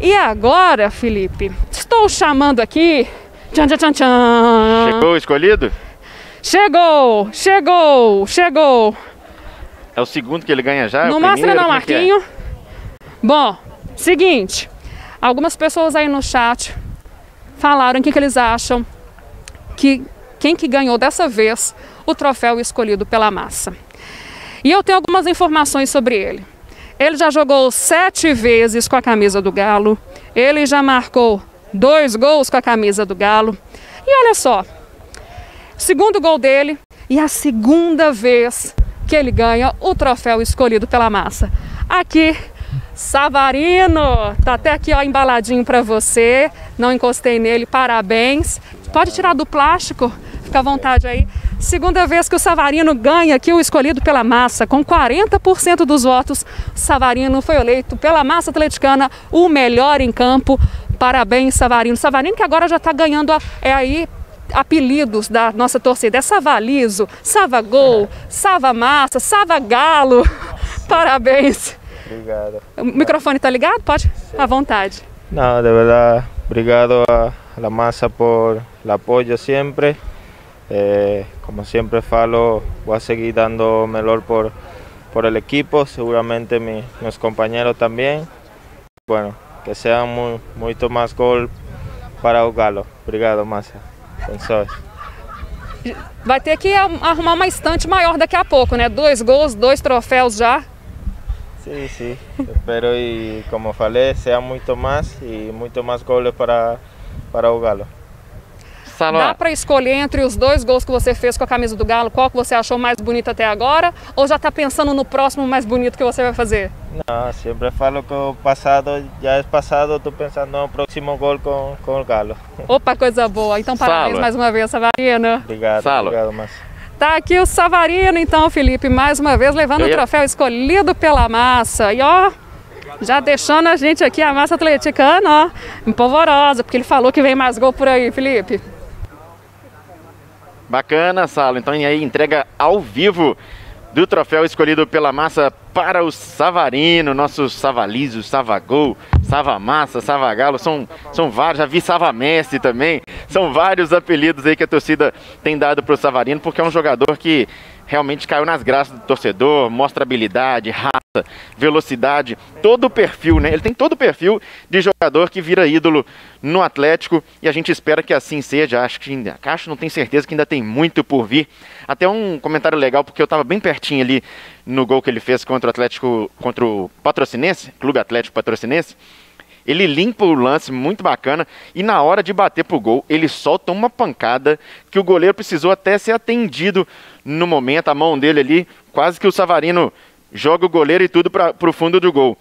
E agora, Felipe, estou chamando aqui... Tchan, tchan, tchan, tchan. Chegou o escolhido? Chegou, chegou, chegou. É o segundo que ele ganha já? Não mostra não, Marquinho. Bom, seguinte. Algumas pessoas aí no chat falaram o que eles acham que quem que ganhou dessa vez o troféu escolhido pela massa. E eu tenho algumas informações sobre ele. Ele já jogou 7 vezes com a camisa do Galo. Ele já marcou 2 gols com a camisa do Galo. E olha só, segundo gol dele e a segunda vez que ele ganha o troféu escolhido pela massa. Aqui, Savarino, tá até aqui ó, embaladinho para você. Não encostei nele, parabéns. Pode tirar do plástico, fica à vontade aí. Segunda vez que o Savarino ganha aqui o escolhido pela massa. Com 40% dos votos, Savarino foi eleito pela massa atleticana o melhor em campo. Parabéns, Savarino. Savarino que agora já está ganhando apelidos da nossa torcida. É Savalizo, Savagol, Savamassa, Savagalo. Parabéns. Obrigado. O microfone está ligado? Pode? Sim. À vontade. Não, de verdade, obrigado a massa por o apoio sempre. Como sempre falo, vou seguir dando o melhor por o equipo. Seguramente meus companheiros também. Bueno. Que sean muito mais gol para o Galo. Obrigado, Massa. Vai ter que arrumar uma estante maior daqui a pouco, né? 2 gols, 2 troféus já. Sim. Espero e, como falei, seja muito mais e muito mais gols para o Galo. Dá para escolher entre os 2 gols que você fez com a camisa do Galo, qual que você achou mais bonito até agora? Ou já está pensando no próximo mais bonito que você vai fazer? Não, sempre falo que o passado já é passado, estou pensando no próximo gol com o Galo. Opa, coisa boa. Então parabéns mais uma vez, Savarino. Obrigado. Obrigado, Márcio. Tá aqui o Savarino, então, Felipe, mais uma vez levando o troféu escolhido pela massa. E ó... Já deixando a gente aqui, a massa atleticana, ó, empolvorosa, porque ele falou que vem mais gol por aí, Felipe. Bacana, Salo. Então, e aí, entrega ao vivo do troféu escolhido pela massa para o Savarino, nosso Savalizo, Savagol, Savamassa, Savagalo, são vários, já vi Savamestre também, são vários apelidos aí que a torcida tem dado para o Savarino, porque é um jogador que realmente caiu nas graças do torcedor, mostra habilidade, raça, velocidade, todo o perfil, né? Ele tem todo o perfil de jogador que vira ídolo no Atlético e a gente espera que assim seja. Acho que ainda, não tenho certeza que ainda tem muito por vir. Até um comentário legal, porque eu estava bem pertinho ali no gol que ele fez contra o Atlético, contra o Patrocinense, Clube Atlético Patrocinense. Ele limpa o lance, muito bacana, e na hora de bater pro gol, ele solta uma pancada que o goleiro precisou até ser atendido no momento, a mão dele ali, quase que o Savarino joga o goleiro e tudo pro fundo do gol.